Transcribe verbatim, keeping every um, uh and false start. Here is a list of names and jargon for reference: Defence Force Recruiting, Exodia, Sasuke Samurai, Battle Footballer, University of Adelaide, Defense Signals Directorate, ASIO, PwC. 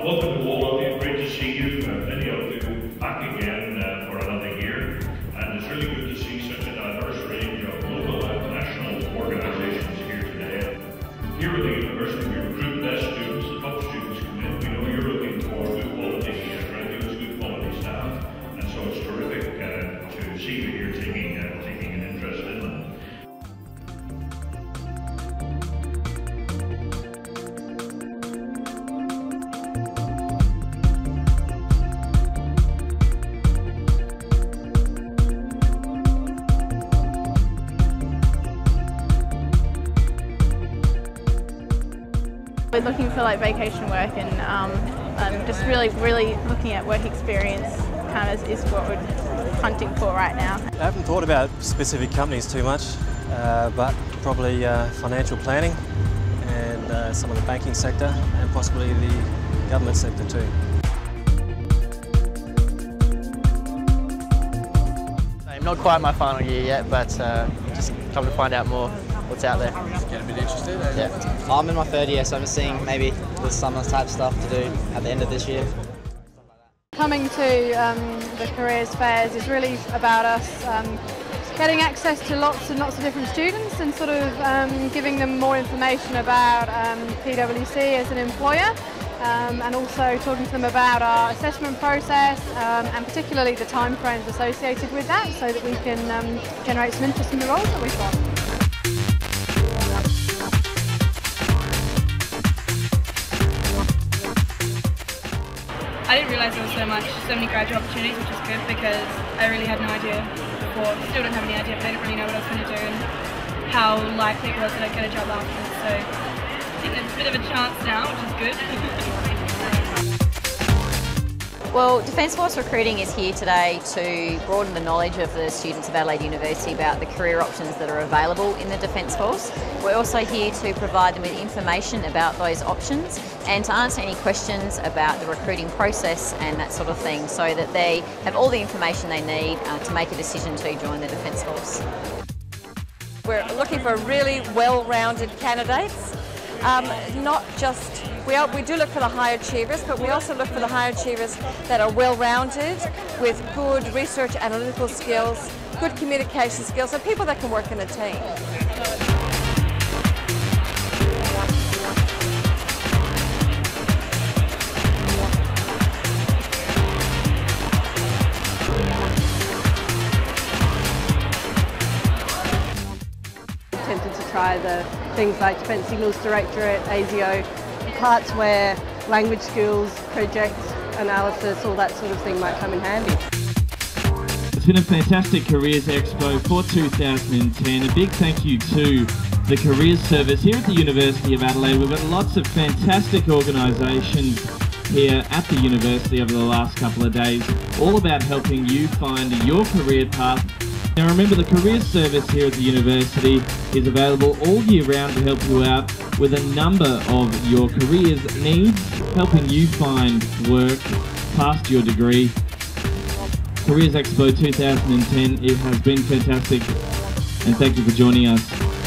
Uh, welcome to all of you. Great to see you. Uh, many of you back again uh, for another year, and it's really good to see such a diverse range of local and national organizations here today. Here at the university, we recruit best students, the top students come in. We know you're looking for good quality graduates, good quality staff, and so it's terrific uh, to see you here taking uh, taking an interest in them. We're looking for like vacation work and um, um, just really, really looking at work experience kind of is what we're hunting for right now. I haven't thought about specific companies too much, uh, but probably uh, financial planning and uh, some of the banking sector and possibly the government sector too. I'm not quite in my final year yet, but uh, just come to find out more. What's out there? Get a bit interested. Yeah. I'm in my third year, so I'm seeing maybe the summer type stuff to do at the end of this year. Coming to um, the careers fairs is really about us um, getting access to lots and lots of different students and sort of um, giving them more information about um, PwC as an employer, um, and also talking to them about our assessment process um, and particularly the timeframes associated with that, so that we can um, generate some interest in the roles that we've got. I didn't realise there was so much, so many graduate opportunities, which is good because I really had no idea before. Still don't have any idea, but I didn't really know what I was going to do and how likely it was that I'd get a job afterwards. So I think there's a bit of a chance now, which is good. Well, Defence Force Recruiting is here today to broaden the knowledge of the students of Adelaide University about the career options that are available in the Defence Force. We're also here to provide them with information about those options and to answer any questions about the recruiting process and that sort of thing, so that they have all the information they need uh, to make a decision to join the Defence Force. We're looking for really well-rounded candidates, um, not just, we, are, we do look for the high achievers, but we also look for the high achievers that are well-rounded with good research analytical skills, good communication skills, and people that can work in a team. Tempted to try the things like Defense Signals Directorate, ASIO, parts where language skills, project analysis, all that sort of thing might come in handy. It's been a fantastic Careers Expo for two thousand ten. A big thank you to the Careers Service here at the University of Adelaide. We've got lots of fantastic organisations here at the university over the last couple of days, all about helping you find your career path. Now remember, the Careers Service here at the university is available all year round to help you out with a number of your careers needs, helping you find work past your degree. Careers Expo twenty ten, it has been fantastic, and thank you for joining us.